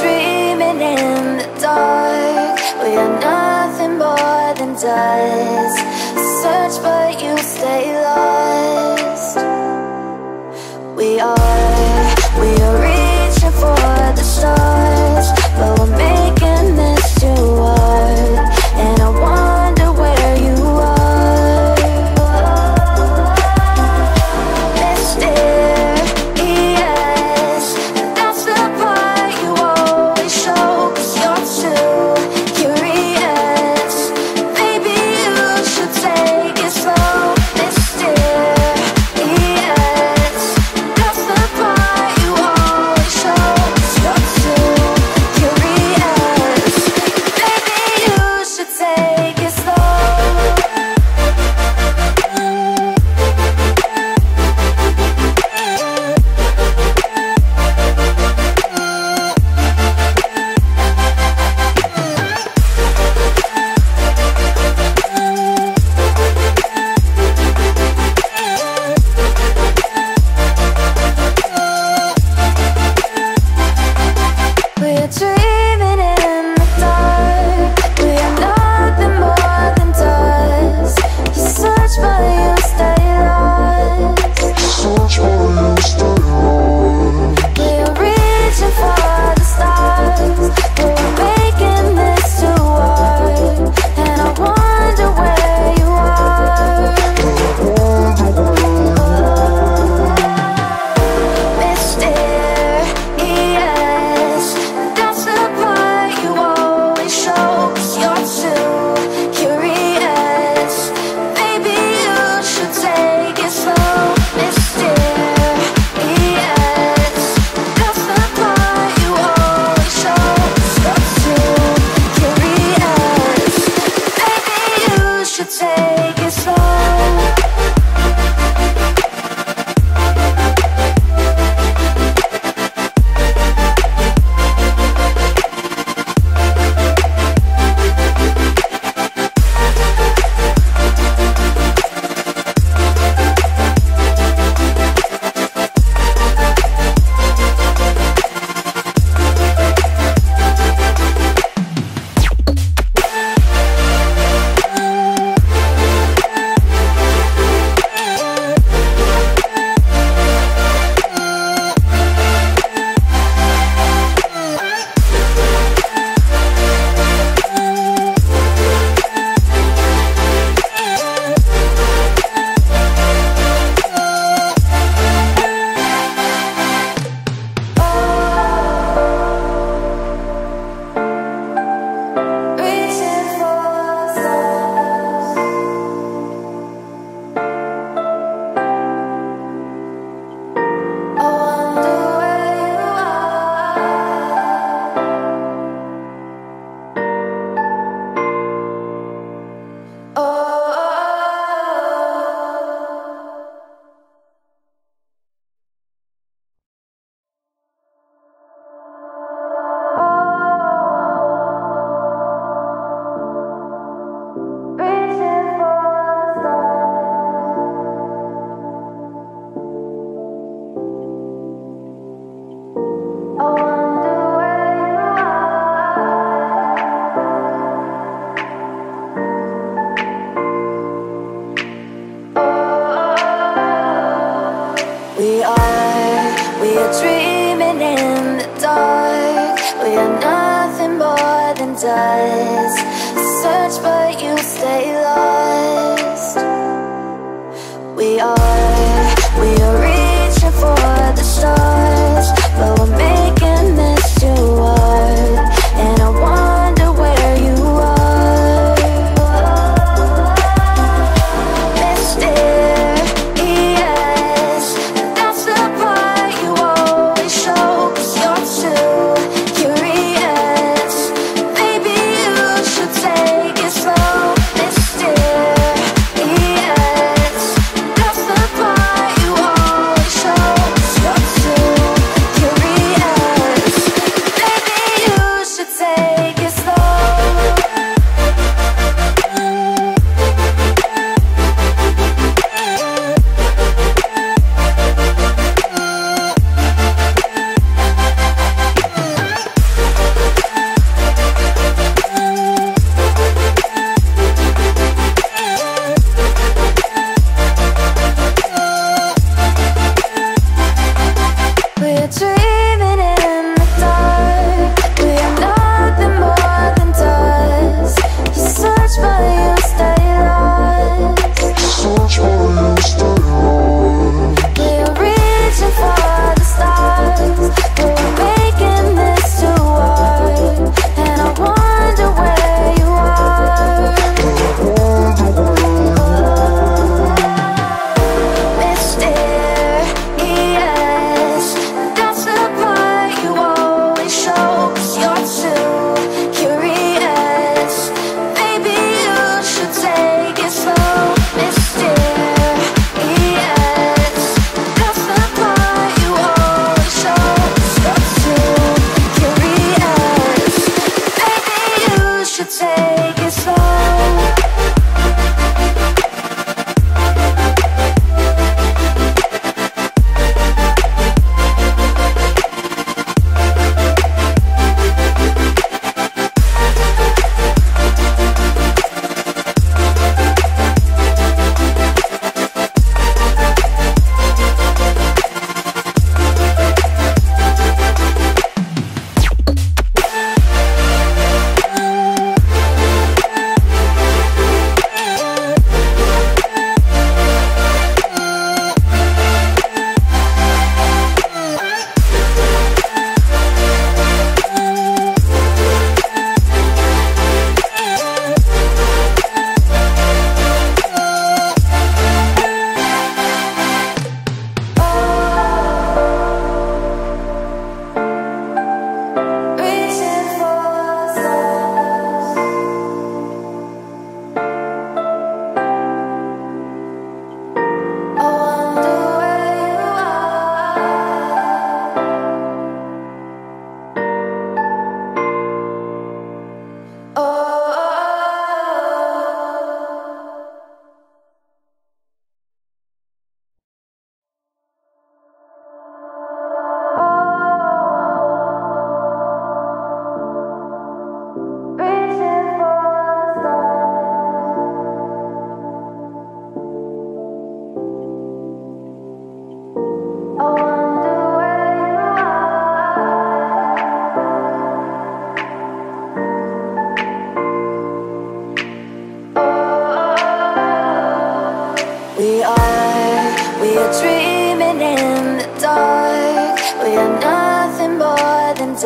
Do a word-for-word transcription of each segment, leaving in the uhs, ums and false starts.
Dreaming in the dark, we are nothing more than dust. Search but you stay lost. We are, we are reaching for the stars, but we're making this too hard. And I wonder where you are. Mister E S, that's the part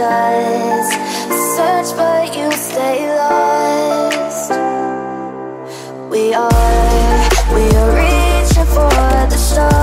does search, but you stay lost. We are, we are reaching for the stars.